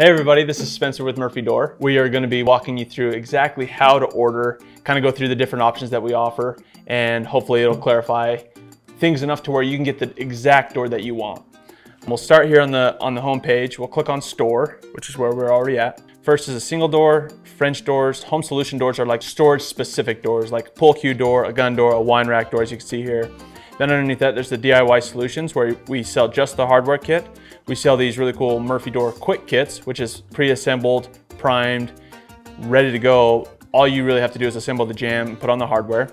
Hey everybody, this is Spencer with Murphy Door. We are going to be walking you through exactly how to order, kind of go through the different options that we offer, and hopefully it'll clarify things enough to where you can get the exact door that you want. And we'll start here on the home page. We'll click on store, which is where we're already at. First is a single door, French doors. Home solution doors are like storage specific doors, like pull cue door, a gun door, a wine rack door, as you can see here. Then underneath that, there's the DIY solutions where we sell just the hardware kit. We sell these really cool Murphy Door quick kits, which is pre-assembled, primed, ready to go. All you really have to do is assemble the jam and put on the hardware.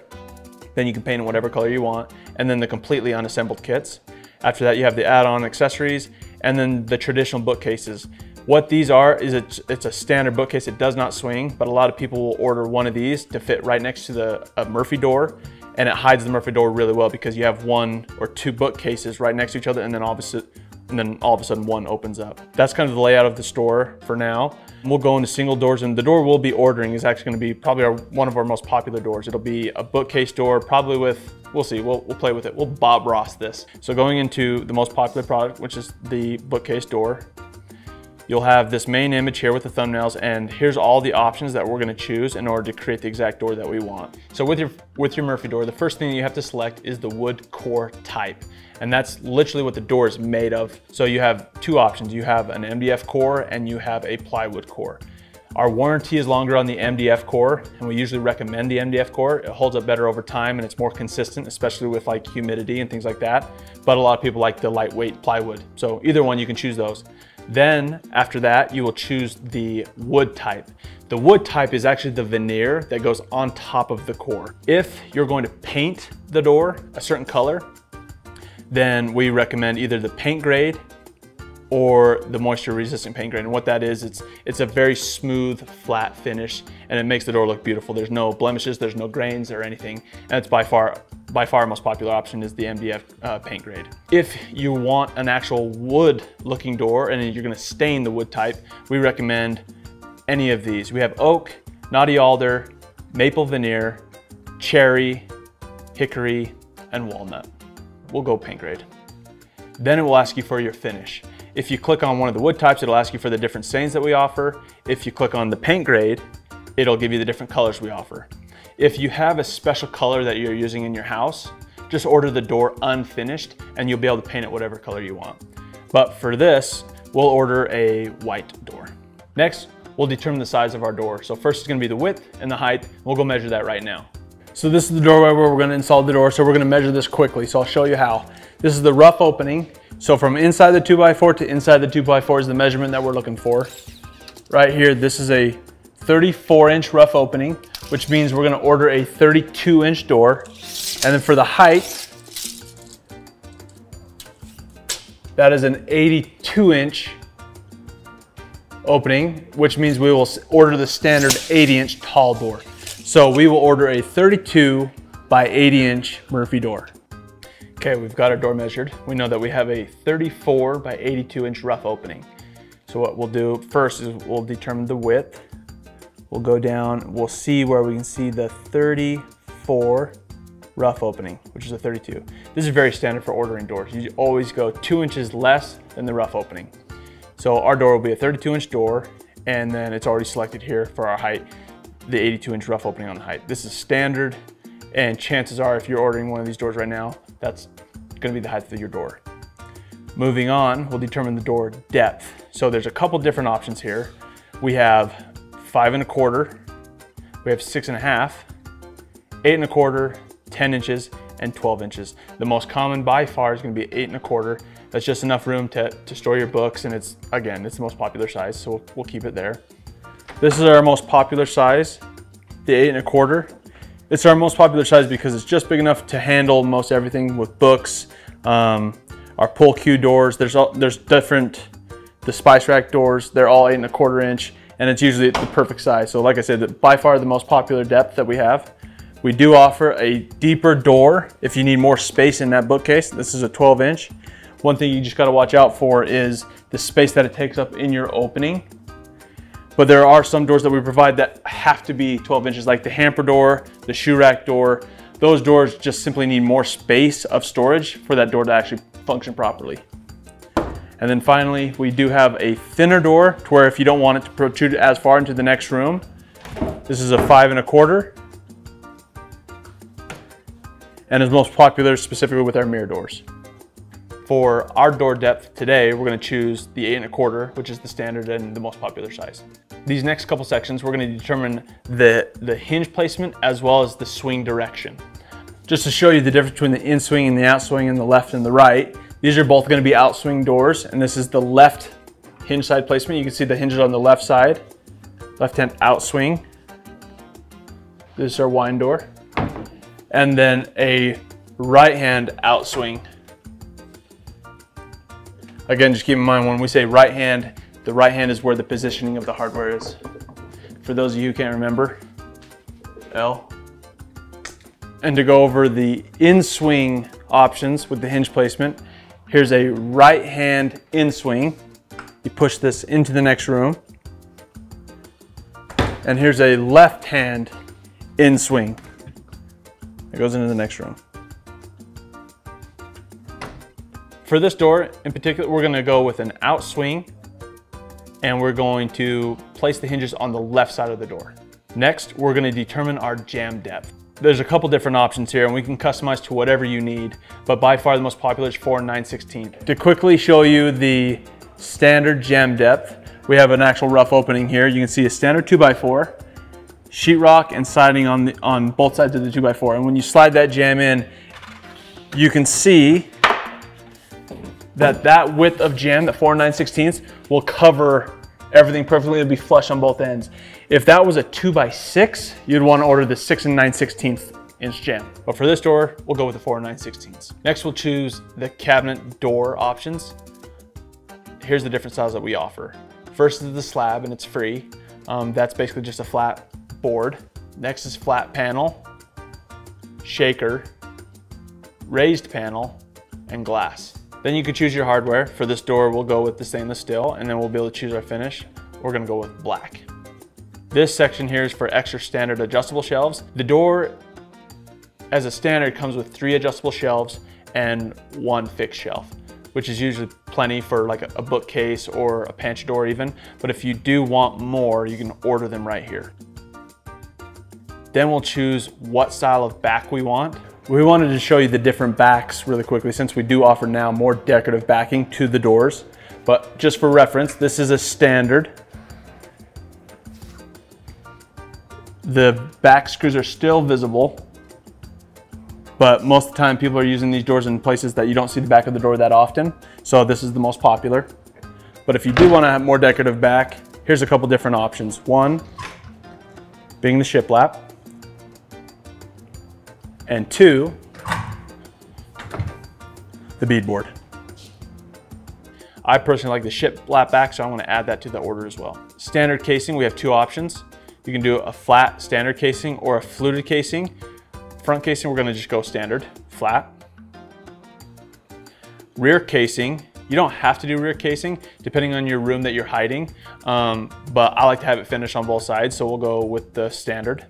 Then you can paint in whatever color you want. And then the completely unassembled kits. After that, you have the add-on accessories and then the traditional bookcases. What these are is it's a standard bookcase. It does not swing, but a lot of people will order one of these to fit right next to a Murphy door. And it hides the Murphy door really well because you have one or two bookcases right next to each other, and then all of a sudden one opens up. That's kind of the layout of the store for now. We'll go into single doors, and the door we'll be ordering is actually going to be probably one of our most popular doors. It'll be a bookcase door, probably with, we'll see, we'll play with it. We'll Bob Ross this. So going into the most popular product, which is the bookcase door, you'll have this main image here with the thumbnails, and here's all the options that we're gonna choose in order to create the exact door that we want. So with your Murphy door, the first thing that you have to select is the wood core type. And that's literally what the door is made of. So you have two options. You have an MDF core and you have a plywood core. Our warranty is longer on the MDF core, and we usually recommend the MDF core. It holds up better over time and it's more consistent, especially with like humidity and things like that. But a lot of people like the lightweight plywood. So either one, you can choose those. Then after that, you will choose the wood type. The wood type is actually the veneer that goes on top of the core. If you're going to paint the door a certain color, then we recommend either the paint grade or the moisture resistant paint grade. And what that is, it's a very smooth, flat finish, and it makes the door look beautiful. There's no blemishes, there's no grains or anything. And it's by far our most popular option is the MDF paint grade. If you want an actual wood looking door and you're gonna stain the wood type, we recommend any of these. We have oak, knotty alder, maple veneer, cherry, hickory, and walnut. We'll go paint grade. Then it will ask you for your finish. If you click on one of the wood types, it'll ask you for the different stains that we offer. If you click on the paint grade, it'll give you the different colors we offer. If you have a special color that you're using in your house, just order the door unfinished and you'll be able to paint it whatever color you want. But for this, we'll order a white door. Next, we'll determine the size of our door. So first it's gonna be the width and the height. We'll go measure that right now. So this is the doorway where we're gonna install the door. So we're gonna measure this quickly. So I'll show you how. This is the rough opening. So from inside the 2x4 to inside the 2x4 is the measurement that we're looking for. Right here, this is a 34-inch rough opening, which means we're gonna order a 32-inch door. And then for the height, that is an 82-inch opening, which means we will order the standard 80-inch tall door. So we will order a 32 by 80-inch Murphy door. Okay, we've got our door measured. We know that we have a 34 by 82 inch rough opening. So what we'll do first is we'll determine the width. We'll go down, we'll see where we can see the 34 rough opening, which is a 32. This is very standard for ordering doors. You always go 2 inches less than the rough opening. So our door will be a 32 inch door, and then it's already selected here for our height, the 82 inch rough opening on the height. This is standard, and chances are if you're ordering one of these doors right now, that's gonna be the height of your door. Moving on, we'll determine the door depth. So there's a couple different options here. We have 5 1/4, we have 6 1/2, 8 1/4, 10 inches, and 12 inches. The most common by far is gonna be 8 1/4. That's just enough room to store your books, and it's, again, it's the most popular size, so we'll keep it there. This is our most popular size, the 8 1/4. It's our most popular size because it's just big enough to handle most everything with books, our pull cue doors. The spice rack doors, they're all 8 1/4 inch, and it's usually the perfect size. So like I said, by far the most popular depth that we have. We do offer a deeper door if you need more space in that bookcase. This is a 12 inch. One thing you just gotta watch out for is the space that it takes up in your opening. But there are some doors that we provide that have to be 12 inches, like the hamper door, the shoe rack door. Those doors just simply need more space of storage for that door to actually function properly. And then finally, we do have a thinner door to where if you don't want it to protrude as far into the next room, this is a 5 1/4. And is most popular specifically with our mirror doors. For our door depth today, we're gonna choose the 8 1/4, which is the standard and the most popular size. These next couple sections, we're gonna determine the hinge placement as well as the swing direction. Just to show you the difference between the in-swing and the out-swing and the left and the right, these are both gonna be out-swing doors, and this is the left hinge side placement. You can see the hinges on the left side, left-hand out-swing. This is our wine door. And then a right-hand out-swing. Again, just keep in mind when we say right hand, the right hand is where the positioning of the hardware is. For those of you who can't remember, L. And to go over the in-swing options with the hinge placement, here's a right hand in-swing. You push this into the next room. And here's a left hand in-swing. It goes into the next room. For this door in particular, we're gonna go with an out swing, and we're going to place the hinges on the left side of the door. Next, we're gonna determine our jam depth. There's a couple different options here, and we can customize to whatever you need, but by far the most popular is 4 9/16. To quickly show you the standard jam depth, we have an actual rough opening here. You can see a standard 2x4, sheetrock and siding on both sides of the 2x4. And when you slide that jam in, you can see that width of jam, that 4 9/16, will cover everything perfectly. It'll be flush on both ends. If that was a 2x6, you'd want to order the 6 9/16 inch jam. But for this door, we'll go with the 4 9/16. Next, we'll choose the cabinet door options. Here's the different styles that we offer. First is the slab, and it's free. That's basically just a flat board. Next is flat panel, shaker, raised panel, and glass. Then you can choose your hardware. For this door, we'll go with the stainless steel, and then we'll be able to choose our finish. We're gonna go with black. This section here is for extra standard adjustable shelves. The door, as a standard, comes with 3 adjustable shelves and 1 fixed shelf, which is usually plenty for like a bookcase or a pantry door even. But if you do want more, you can order them right here. Then we'll choose what style of back we want. We wanted to show you the different backs really quickly since we do offer now more decorative backing to the doors. But just for reference, this is a standard. The back screws are still visible, but most of the time people are using these doors in places that you don't see the back of the door that often. So this is the most popular. But if you do want to have more decorative back, here's a couple different options. One being the shiplap. And 2, the beadboard. I personally like the shiplap back, so I'm gonna add that to the order as well. Standard casing, we have 2 options. You can do a flat standard casing or a fluted casing. Front casing, we're gonna just go standard, flat. Rear casing, you don't have to do rear casing depending on your room that you're hiding, but I like to have it finished on both sides, so we'll go with the standard.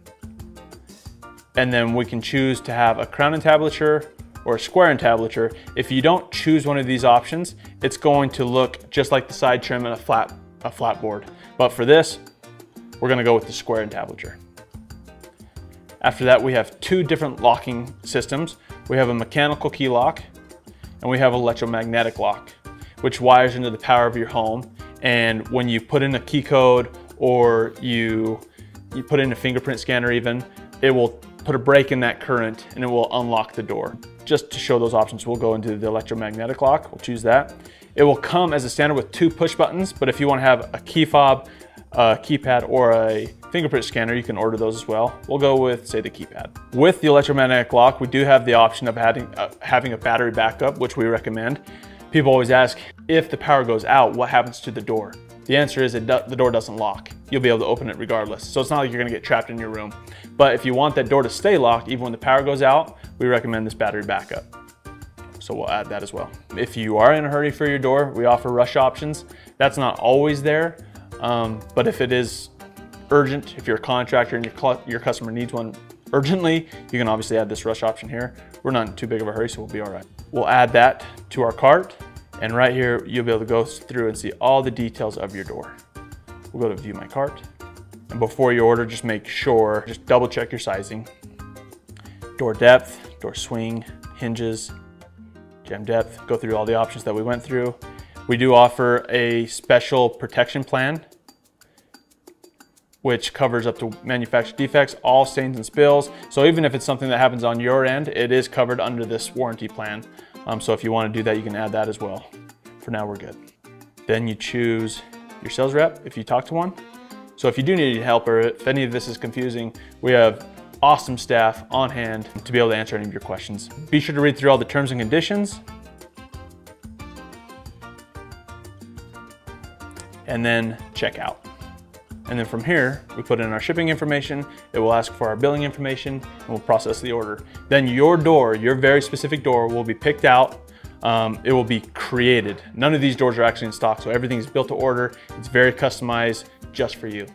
And then we can choose to have a crown entablature or a square entablature. If you don't choose one of these options, it's going to look just like the side trim and a flat board. But for this, we're gonna go with the square entablature. After that, we have 2 different locking systems. We have a mechanical key lock, and we have electromagnetic lock, which wires into the power of your home. And when you put in a key code or you put in a fingerprint scanner even, it will put a break in that current and it will unlock the door. Just to show those options, we'll go into the electromagnetic lock. We'll choose that. It will come as a standard with 2 push buttons, but if you want to have a key fob, a keypad, or a fingerprint scanner, you can order those as well. We'll go with, say, the keypad. With the electromagnetic lock, we do have the option of having a battery backup, which we recommend. People always ask, if the power goes out, what happens to the door? The answer is the door doesn't lock. You'll be able to open it regardless. So it's not like you're gonna get trapped in your room. But if you want that door to stay locked, even when the power goes out, we recommend this battery backup. So we'll add that as well. If you are in a hurry for your door, we offer rush options. That's not always there, but if it is urgent, if you're a contractor and your customer needs one urgently, you can obviously add this rush option here. We're not in too big of a hurry, so we'll be all right. We'll add that to our cart. And right here, you'll be able to go through and see all the details of your door. We'll go to view my cart. And before you order, just make sure, just double check your sizing. Door depth, door swing, hinges, jam depth. Go through all the options that we went through. We do offer a special protection plan, which covers up to manufacturer defects, all stains and spills. So even if it's something that happens on your end, it is covered under this warranty plan. So if you want to do that, you can add that as well. For now, we're good. Then you choose your sales rep if you talk to one. So if you do need help or if any of this is confusing, we have awesome staff on hand to be able to answer any of your questions. Be sure to read through all the terms and conditions. And then check out. And then from here, we put in our shipping information, it will ask for our billing information, and we'll process the order. Then your door, your very specific door, will be picked out. It will be created. None of these doors are actually in stock, so everything is built to order. It's very customized just for you.